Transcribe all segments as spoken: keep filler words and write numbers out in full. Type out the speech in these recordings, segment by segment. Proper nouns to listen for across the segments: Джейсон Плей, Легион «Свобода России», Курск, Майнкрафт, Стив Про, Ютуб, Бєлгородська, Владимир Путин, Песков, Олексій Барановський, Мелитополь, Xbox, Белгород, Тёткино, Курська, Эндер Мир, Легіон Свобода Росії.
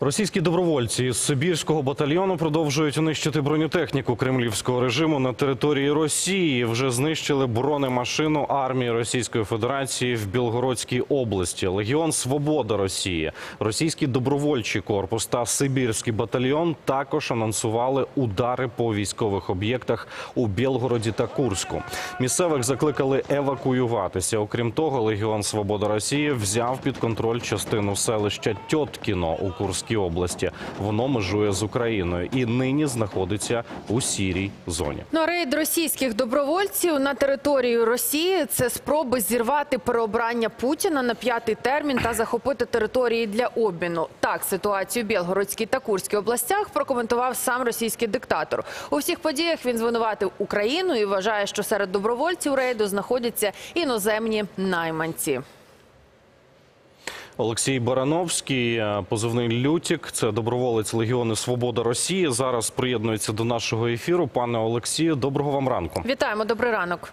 Російські добровольці із Сибірського батальйону продовжують нищити бронетехніку кремлівського режиму на території Росії. Вже знищили бронемашину армії Російської Федерації в Білгородській області. Легіон «Свобода Росії», російський добровольчий корпус та Сибірський батальйон також анонсували удари по військових об'єктах у Білгороді та Курску. Місцевих закликали евакуюватися. Окрім того, Легіон «Свобода Росії» взяв під контроль частину селища Тёткіно у Курску. Області. Воно межує з Україною і нині знаходиться у сірій зоні. Ну, рейд російських добровольців на територію Росії – це спроби зірвати переобрання Путіна на п'ятий термін та захопити території для обміну. Так ситуацію в Білгородській та Курській областях прокоментував сам російський диктатор. У всіх подіях він звинуватив Україну і вважає, що серед добровольців рейду знаходяться іноземні найманці. Олексій Барановський, позивний «Лютік», це доброволець Легіону «Свобода Росії», зараз приєднується до нашого ефіру. Пане Олексію, доброго вам ранку. Вітаємо, добрий ранок.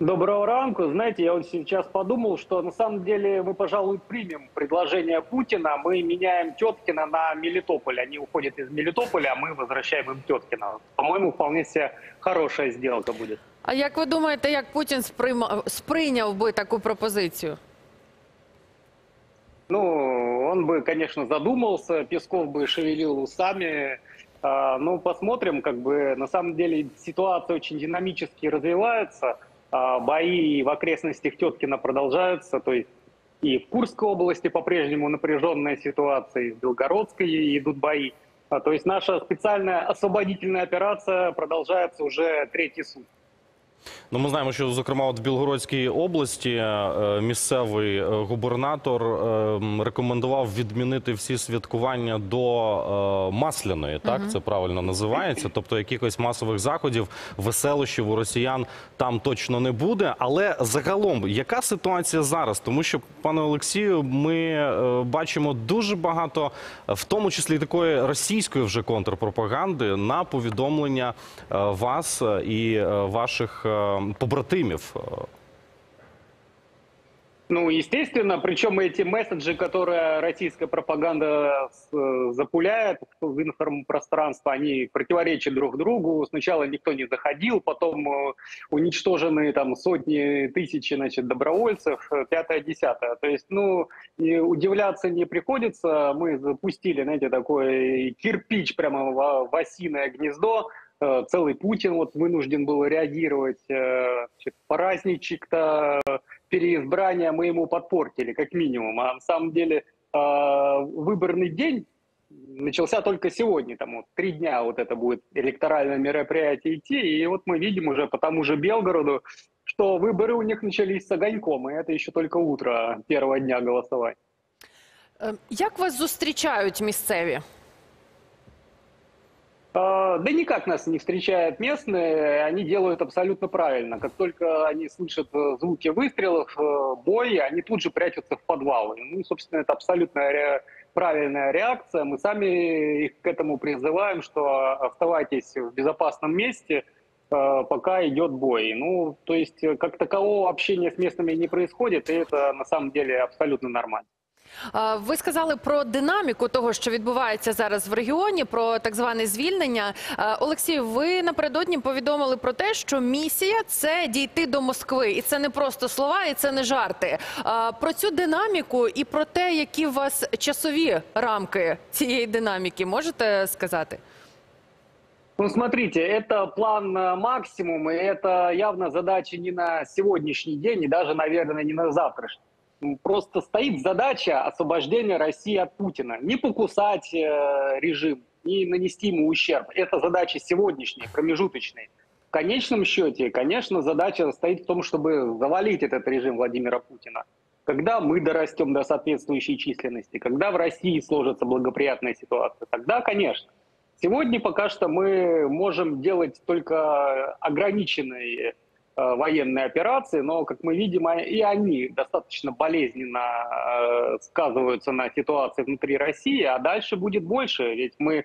Доброго ранку. Знаете, я вот сейчас подумал, что на самом деле мы, пожалуй, примем предложение Путина. Мы меняем Тёткино на Мелитополь. Они уходят из Мелитополя, а мы возвращаем им Тёткино. По-моему, вполне себе хорошая сделка будет. А як ви думаєте, як Путін сприйняв би таку пропозицію? Ну, он бы, конечно, задумался, Песков бы шевелил усами. Ну, посмотрим, как бы, на самом деле ситуация очень динамически развивается. Бои в окрестностях Тёткино продолжаются, то есть и в Курской области по-прежнему напряженная ситуация, и в Белгородской идут бои. То есть наша специальная освободительная операция продолжается уже третий сутки. Ну, ми знаємо, що, зокрема, от в Білгородській області місцевий губернатор рекомендував відмінити всі святкування до Масляної, так, це правильно називається, тобто якихось масових заходів, веселощів у росіян там точно не буде. Але загалом, яка ситуація зараз? Тому що, пане Олексію, ми бачимо дуже багато, в тому числі такої російської вже контрпропаганди, на повідомлення вас і ваших побратимов. Ну, естественно, причем эти месседжи, которые российская пропаганда запуляет в информпространство, они противоречат друг другу. Сначала никто не заходил, потом уничтожены там сотни, тысячи, значит, добровольцев, пятое-десятое. То есть, ну, удивляться не приходится. Мы запустили, знаете, такой кирпич прямо в, в осиное гнездо. Целый Путин вот вынужден был реагировать, праздничек-то, переизбрание мы ему подпортили, как минимум. А на самом деле выборный день начался только сегодня, там вот, три дня вот это будет электоральное мероприятие идти, и вот мы видим уже по тому же Белгороду, что выборы у них начались с огоньком, и это еще только утро первого дня голосования. Как вас встречают местные? Да никак нас не встречают местные, они делают абсолютно правильно. Как только они слышат звуки выстрелов, бой, они тут же прячутся в подвалы. Ну, собственно, это абсолютно ре- правильная реакция. Мы сами их к этому призываем, что оставайтесь в безопасном месте, пока идет бой. Ну, то есть, как такового общения с местными не происходит, и это на самом деле абсолютно нормально. Ви сказали про динаміку того, що відбувається зараз в регіоні, про так зване звільнення. Олексій, ви напередодні повідомили про те, що місія – це дійти до Москви. І це не просто слова, і це не жарти. Про цю динаміку і про те, які у вас часові рамки цієї динаміки, можете сказати? Ну, смотрите, это план максимум, и это явно задача не на сегодняшний день, и даже, наверное, не на завтрашний. Просто стоит задача освобождения России от Путина. Не покусать э, режим, не нанести ему ущерб. Это задача сегодняшняя, промежуточная. В конечном счете, конечно, задача стоит в том, чтобы завалить этот режим Владимира Путина. Когда мы дорастем до соответствующей численности, когда в России сложится благоприятная ситуация, тогда, конечно. Сегодня пока что мы можем делать только ограниченные военные операции, но, как мы видим, и они достаточно болезненно сказываются на ситуации внутри России, а дальше будет больше, ведь мы,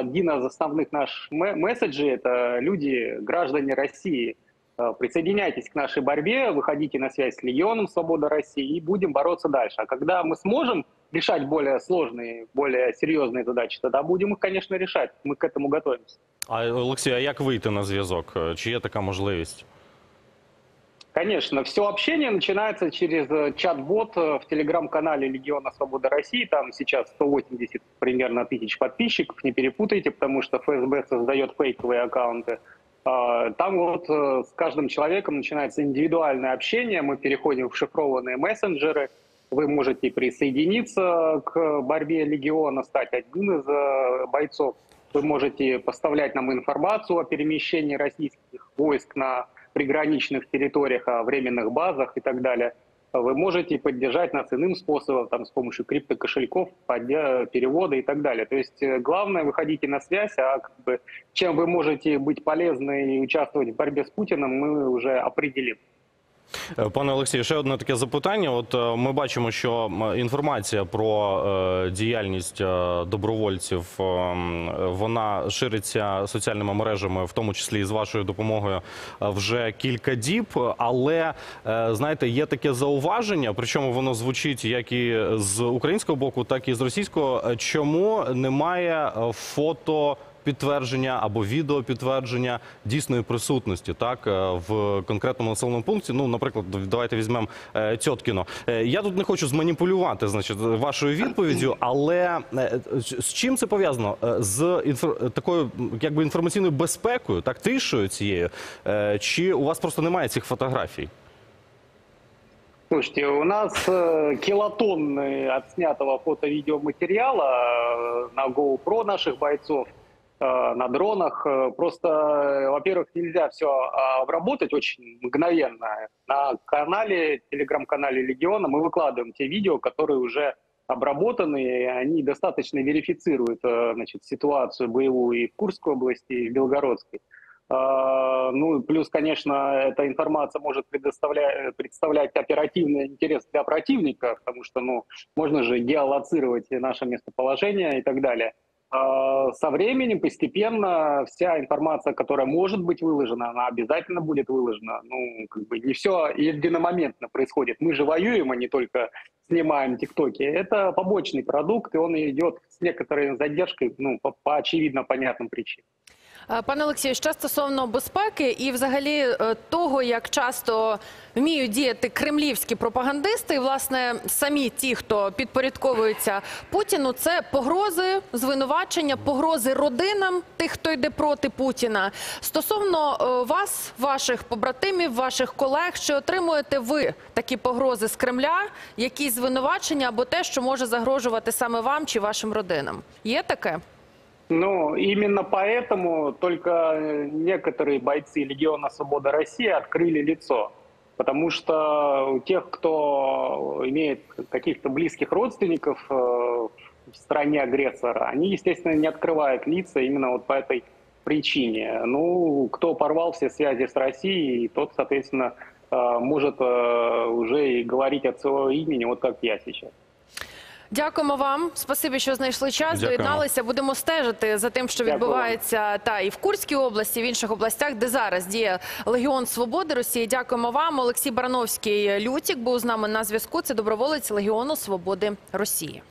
один из основных наших месседжей, это люди, граждане России, присоединяйтесь к нашей борьбе, выходите на связь с Легионом «Свобода России» и будем бороться дальше. А когда мы сможем решать более сложные, более серьезные задачи, тогда будем их, конечно, решать. Мы к этому готовимся. А, Олексій, а как выйти на зв'язок? Чи є така можливість? Конечно, все общение начинается через чат-бот в телеграм-канале Легиона «Свобода России». Там сейчас сто восемьдесят примерно тысяч подписчиков, не перепутайте, потому что ФСБ создает фейковые аккаунты. Там вот с каждым человеком начинается индивидуальное общение, мы переходим в шифрованные мессенджеры, вы можете присоединиться к борьбе Легиона, стать одним из бойцов, вы можете поставлять нам информацию о перемещении российских войск на приграничных территориях, о временных базах и так далее. Вы можете поддержать нас иным способом, там, с помощью криптокошельков, перевода и так далее. То есть главное, выходите на связь, а как бы, чем вы можете быть полезны и участвовать в борьбе с Путиным, мы уже определим. Пане Олексію, ще одне таке запитання. От ми бачимо, що інформація про діяльність добровольців, вона шириться соціальними мережами, в тому числі і з вашою допомогою, вже кілька діб. Але, знаєте, є таке зауваження, причому воно звучить як і з українського боку, так і з російського. Чому немає фото підтвердження або відео підтвердження дійсної присутності, так, в конкретному населеному пункті? Ну, наприклад, давайте візьмемо Тёткіно. Я тут не хочу зманіпулювати, значить, вашою відповіддю, але з чим це пов'язано? З інф... такою, якби, інформаційною безпекою, так, тишою цією? Чи у вас просто немає цих фотографій? Слушайте, у нас килотонны отснятого фото-видеоматериала на GoPro наших бойцов, на дронах. Просто, во-первых, нельзя все обработать очень мгновенно. На канале, телеграм-канале Легиона мы выкладываем те видео, которые уже обработаны, и они достаточно верифицируют, значит, ситуацию боевую и в Курской области, и в Белгородской. Ну, плюс, конечно, эта информация может предоставлять, представлять оперативный интерес для противника, потому что, ну, можно же геолоцировать наше местоположение и так далее. Со временем постепенно вся информация, которая может быть выложена, она обязательно будет выложена. Ну, как бы не все единомоментно происходит. Мы же воюем, а не только снимаем тиктоки. Это побочный продукт, и он идет с некоторой задержкой, ну, по, по очевидно понятным причинам. Пане Олексію, ще стосовно безпеки і взагалі того, як часто вміють діяти кремлівські пропагандисти і, власне, самі ті, хто підпорядковується Путіну, це погрози, звинувачення, погрози родинам тих, хто йде проти Путіна. Стосовно вас, ваших побратимів, ваших колег, чи отримуєте ви такі погрози з Кремля, якісь звинувачення або те, що може загрожувати саме вам чи вашим родинам? Є таке? Ну, именно поэтому только некоторые бойцы Легиона «Свобода России» открыли лицо. Потому что у тех, кто имеет каких-то близких родственников в стране агрессора, они, естественно, не открывают лица именно вот по этой причине. Ну, кто порвал все связи с Россией, тот, соответственно, может уже и говорить от своего имени, вот как я сейчас. Дякуємо вам. Спасибі, що знайшли час, Дякуємо. доєдналися. Будемо стежити за тим, що Дякуємо. відбувається та і в Курській області, і в інших областях, де зараз діє Легіон «Свободи Росії». Дякуємо вам. Олексій Барановський, Лютік, був з нами на зв'язку. Це доброволець Легіону «Свободи Росії».